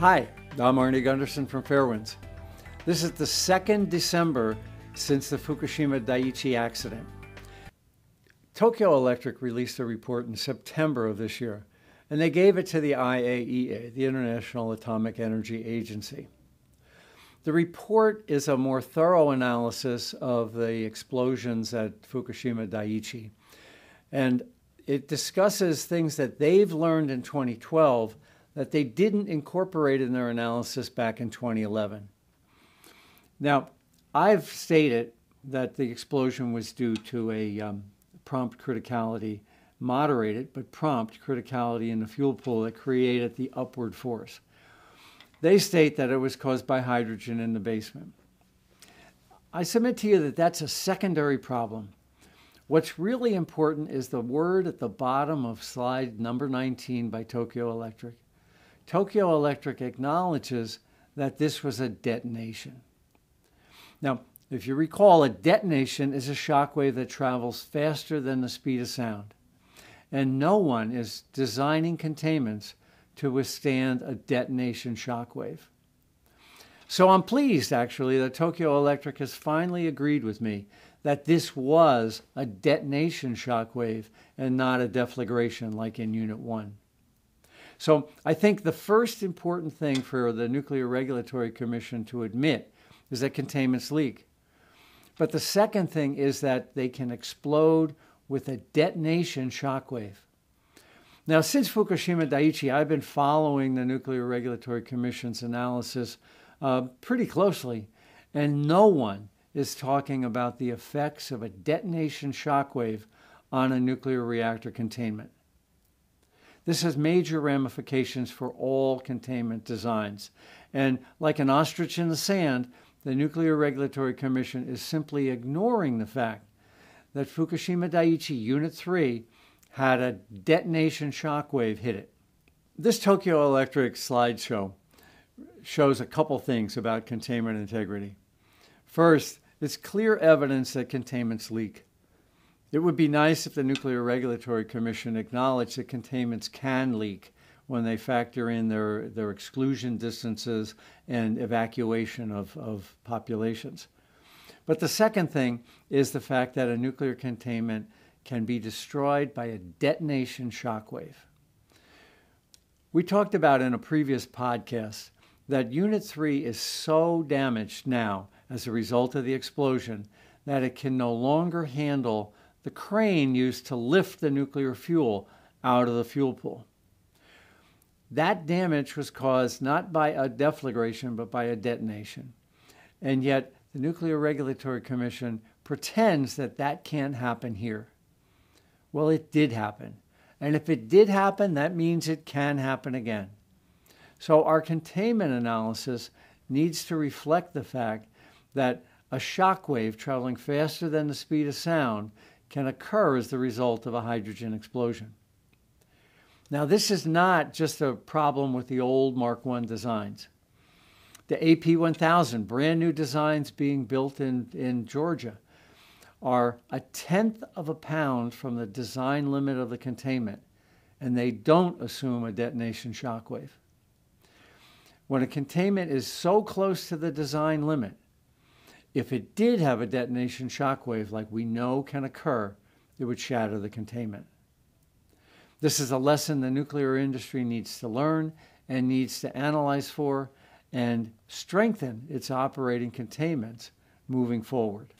Hi, I'm Arnie Gundersen from Fairwinds. This is the 2nd December since the Fukushima Daiichi accident. Tokyo Electric released a report in September of this year, and they gave it to the IAEA, the International Atomic Energy Agency. The report is a more thorough analysis of the explosions at Fukushima Daiichi, and it discusses things that they've learned in 2012 that they didn't incorporate in their analysis back in 2011. Now, I've stated that the explosion was due to a prompt criticality, moderated but prompt criticality in the fuel pool that created the upward force. They state that it was caused by hydrogen in the basement. I submit to you that that's a secondary problem. What's really important is the word at the bottom of slide number 19 by Tokyo Electric. Tokyo Electric acknowledges that this was a detonation. Now, if you recall, a detonation is a shockwave that travels faster than the speed of sound. And no one is designing containments to withstand a detonation shockwave. So I'm pleased, actually, that Tokyo Electric has finally agreed with me that this was a detonation shockwave and not a deflagration like in Unit 1. So I think the first important thing for the Nuclear Regulatory Commission to admit is that containments leak. But the second thing is that they can explode with a detonation shockwave. Now, since Fukushima Daiichi, I've been following the Nuclear Regulatory Commission's analysis pretty closely, and no one is talking about the effects of a detonation shockwave on a nuclear reactor containment. This has major ramifications for all containment designs. And like an ostrich in the sand, the Nuclear Regulatory Commission is simply ignoring the fact that Fukushima Daiichi Unit 3 had a detonation shockwave hit it. This Tokyo Electric slideshow shows a couple things about containment integrity. First, it's clear evidence that containments leak. It would be nice if the Nuclear Regulatory Commission acknowledged that containments can leak when they factor in their exclusion distances and evacuation of populations. But the second thing is the fact that a nuclear containment can be destroyed by a detonation shockwave. We talked about in a previous podcast that Unit 3 is so damaged now as a result of the explosion that it can no longer handle the crane used to lift the nuclear fuel out of the fuel pool. That damage was caused not by a deflagration, but by a detonation. And yet, the Nuclear Regulatory Commission pretends that that can't happen here. Well, it did happen. And if it did happen, that means it can happen again. So our containment analysis needs to reflect the fact that a shock wave traveling faster than the speed of sound can occur as the result of a hydrogen explosion. Now, this is not just a problem with the old Mark I designs. The AP1000, brand new designs being built in Georgia, are 1/10 of a pound from the design limit of the containment, and they don't assume a detonation shockwave. When a containment is so close to the design limit, if it did have a detonation shockwave like we know can occur, it would shatter the containment. This is a lesson the nuclear industry needs to learn and needs to analyze for and strengthen its operating containments moving forward.